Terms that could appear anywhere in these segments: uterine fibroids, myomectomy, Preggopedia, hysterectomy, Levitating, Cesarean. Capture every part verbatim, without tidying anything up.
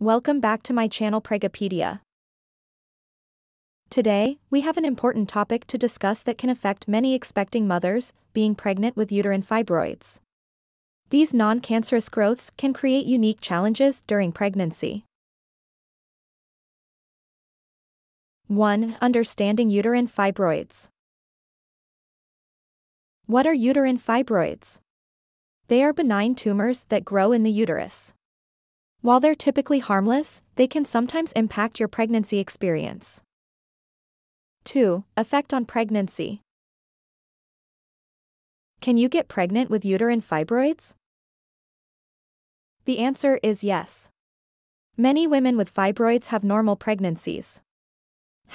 Welcome back to my channel Preggopedia. Today, we have an important topic to discuss that can affect many expecting mothers, being pregnant with uterine fibroids. These non-cancerous growths can create unique challenges during pregnancy. one Understanding uterine fibroids. What are uterine fibroids? They are benign tumors that grow in the uterus. While they're typically harmless, they can sometimes impact your pregnancy experience. two Effect on pregnancy. Can you get pregnant with uterine fibroids? The answer is yes. Many women with fibroids have normal pregnancies.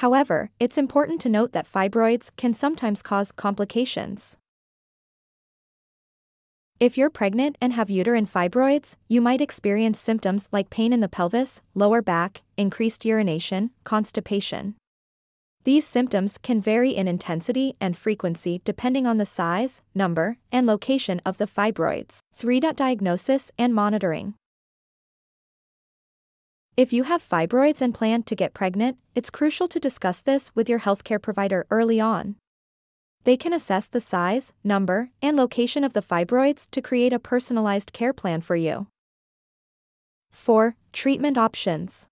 However, it's important to note that fibroids can sometimes cause complications. If you're pregnant and have uterine fibroids, you might experience symptoms like pain in the pelvis, lower back, increased urination, constipation. These symptoms can vary in intensity and frequency depending on the size, number, and location of the fibroids. three Diagnosis and monitoring. If you have fibroids and plan to get pregnant, it's crucial to discuss this with your healthcare provider early on. They can assess the size, number, and location of the fibroids to create a personalized care plan for you. four Treatment options.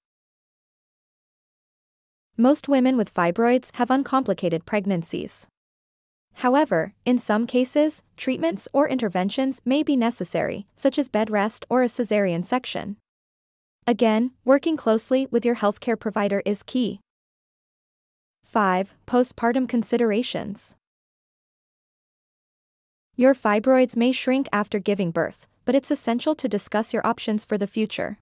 Most women with fibroids have uncomplicated pregnancies. However, in some cases, treatments or interventions may be necessary, such as bed rest or a cesarean section. Again, working closely with your healthcare provider is key. five Postpartum considerations. Your fibroids may shrink after giving birth, but it's essential to discuss your options for the future.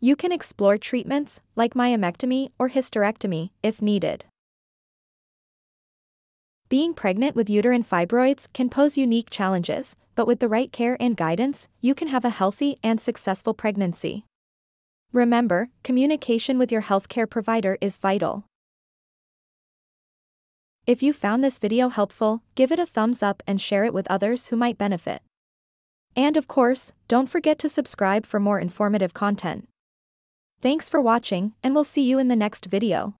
You can explore treatments like myomectomy or hysterectomy if needed. Being pregnant with uterine fibroids can pose unique challenges, but with the right care and guidance, you can have a healthy and successful pregnancy. Remember, communication with your healthcare provider is vital. If you found this video helpful, give it a thumbs up and share it with others who might benefit. And of course, don't forget to subscribe for more informative content. Thanks for watching, and we'll see you in the next video.